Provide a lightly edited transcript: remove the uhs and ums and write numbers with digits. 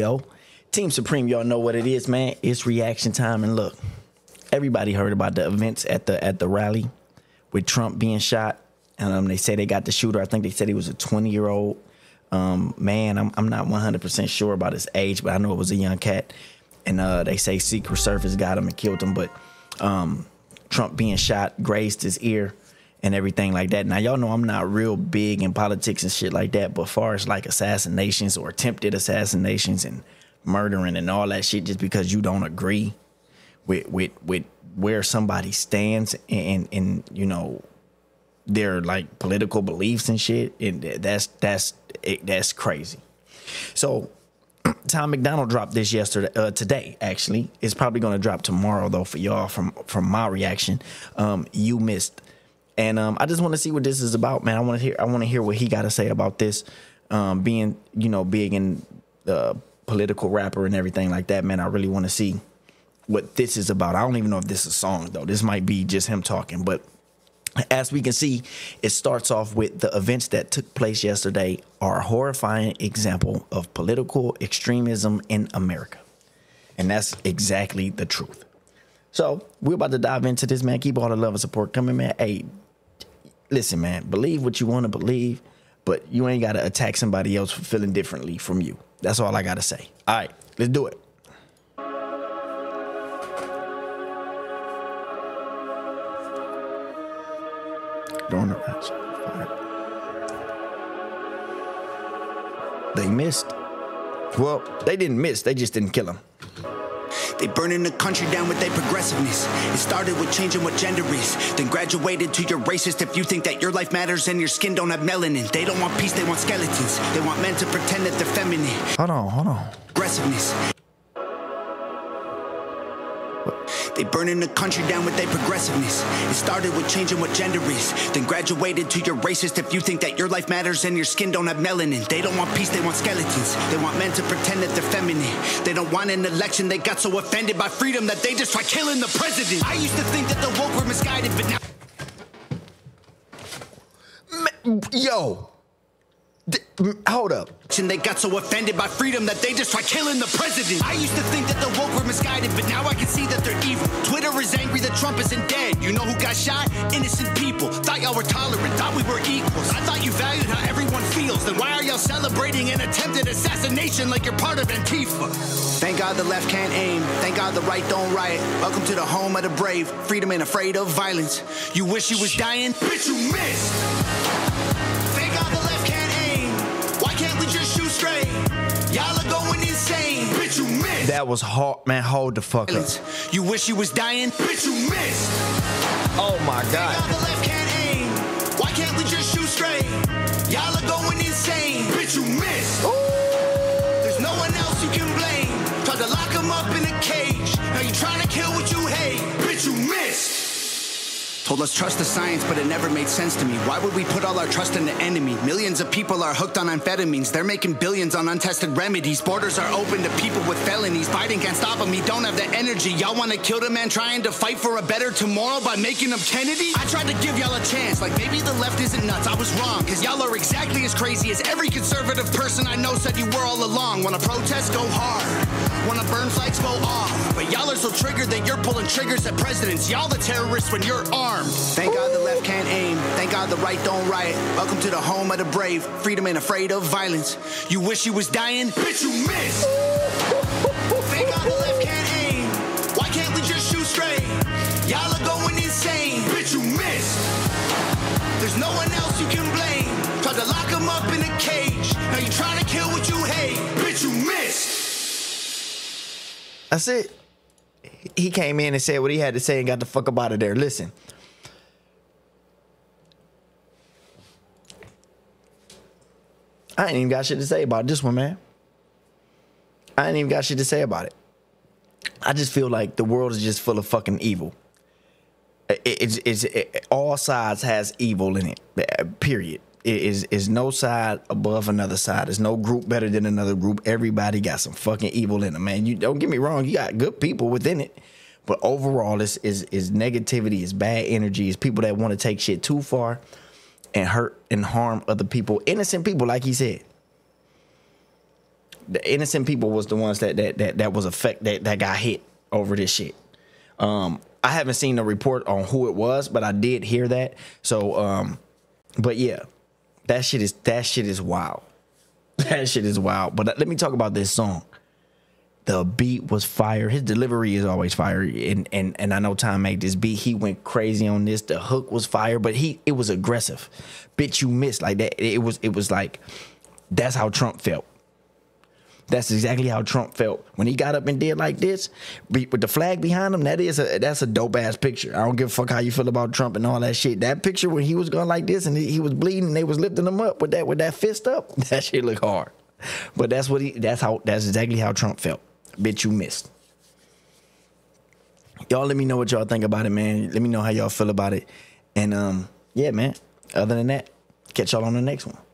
video. Team Supreme, y'all know what it is, man. It's reaction time. And look, everybody heard about the events at the rally with Trump being shot. And they say they got the shooter. I think they said he was a 20-year-old man. I'm not 100% sure about his age, but I know it was a young cat. And they say Secret Service got him and killed him. But Trump being shot grazed his ear and everything like that. Now, y'all know I'm not real big in politics and shit like that, but as far as like assassinations or attempted assassinations and murdering and all that shit, just because you don't agree with where somebody stands and you know, their like political beliefs and shit, and that's crazy. So Tom MacDonald dropped this yesterday, today actually. It's probably going to drop tomorrow though for y'all from my reaction. You missed. And I just want to see what this is about, man. I want to hear what he got to say about this, being, you know, big and political rapper and everything like that, man. I really want to see what this is about. I don't even know if this is a song though. This might be just him talking, but as we can see, it starts off with the events that took place yesterday are a horrifying example of political extremism in America. And that's exactly the truth. So we're about to dive into this, man. Keep all the love and support coming, man. Hey, listen, man, believe what you want to believe, but you ain't got to attack somebody else for feeling differently from you. That's all I got to say. All right, let's do it. They missed. Well, they didn't miss. They just didn't kill him. They burning the country down with their progressiveness. It started with changing what gender is, then graduated to you're racist if you think that your life matters and your skin don't have melanin. They don't want peace. They want skeletons. They want men to pretend that they're feminine. Hold on, hold on. Aggressiveness. They burning the country down with their progressiveness. It started with changing what gender is, then graduated to you're racist if you think that your life matters and your skin don't have melanin. They don't want peace, they want skeletons. They want men to pretend that they're feminine. They don't want an election. They got so offended by freedom that they just try killing the president. I used to think that the woke were misguided, but now... Yo. Hold up. And they got so offended by freedom that they just try killing the president. I used to think that the woke were misguided, but now I can see that they're evil. Twitter is angry that Trump isn't dead. You know who got shot? Innocent people. Thought y'all were tolerant, thought we were equals. I thought you valued how everyone feels. Then why are y'all celebrating an attempted assassination like you're part of Antifa? Thank God the left can't aim. Thank God the right don't riot. Welcome to the home of the brave. Freedom ain't afraid of violence. You wish you was dying? Bitch, you missed! Y'all are going insane. Bitch, you missed. That was hard, man. Hold the fuck up. You wish you was dying. Bitch, you missed. Oh my God. The left can't aim. Why can't we just shoot straight? Y'all are going insane. Bitch, you missed. Ooh. There's no one else you can blame. Try to lock them up in a cage. Now you trying to kill what you hate. Bitch, you missed. Told us trust the science, but it never made sense to me. Why would we put all our trust in the enemy? Millions of people are hooked on amphetamines. They're making billions on untested remedies. Borders are open to people with felonies. Biden can't stop them. He don't have the energy. Y'all want to kill the man trying to fight for a better tomorrow by making him Kennedy? I tried to give y'all a chance. Like, maybe the left isn't nuts. I was wrong, because y'all are exactly as crazy as every conservative person I know said you were all along. Want to protest? Go hard. Want to burn flags? Go off. But y'all are so triggered that you're pulling triggers at presidents. Y'all the terrorists when you're armed. Thank God the left can't aim. Thank God the right don't riot. Welcome to the home of the brave. Freedom ain't afraid of violence. You wish you was dying? Bitch, you missed. Thank God the left can't aim. Why can't we just shoot straight? Y'all are going insane. Bitch, you missed. There's no one else you can blame. Try to lock them up in a cage. Now you trying to kill what you hate. Bitch, you missed. That's it. He came in and said what he had to say and got the fuck up out of there. Listen. I ain't even got shit to say about this one, man. I ain't even got shit to say about it. I just feel like the world is just full of fucking evil. All sides has evil in it, period. It is no side above another side. There's no group better than another group. Everybody got some fucking evil in them, man. You don't get me wrong. You got good people within it. But overall, this is negativity, is bad energy, is people that want to take shit too far and hurt and harm other people, innocent people, like he said. the innocent people was the ones that got hit over this shit. I haven't seen a report on who it was, but I did hear that. So, but yeah, that shit is wild. That shit is wild. But let me talk about this song. The beat was fire. His delivery is always fire. And I know Tom made this beat. He went crazy on this. The hook was fire, but it was aggressive. Bitch, you missed like that. It was like, that's how Trump felt. That's exactly how Trump felt when he got up and did like this with the flag behind him. That's a dope ass picture. I don't give a fuck how you feel about Trump and all that shit. That picture when he was going like this and he was bleeding and they was lifting him up with that fist up. That shit look hard. But that's exactly how Trump felt. Bitch, you missed. Y'all let me know what y'all think about it, man. Let me know how y'all feel about it. And yeah, man. Other than that, catch y'all on the next one.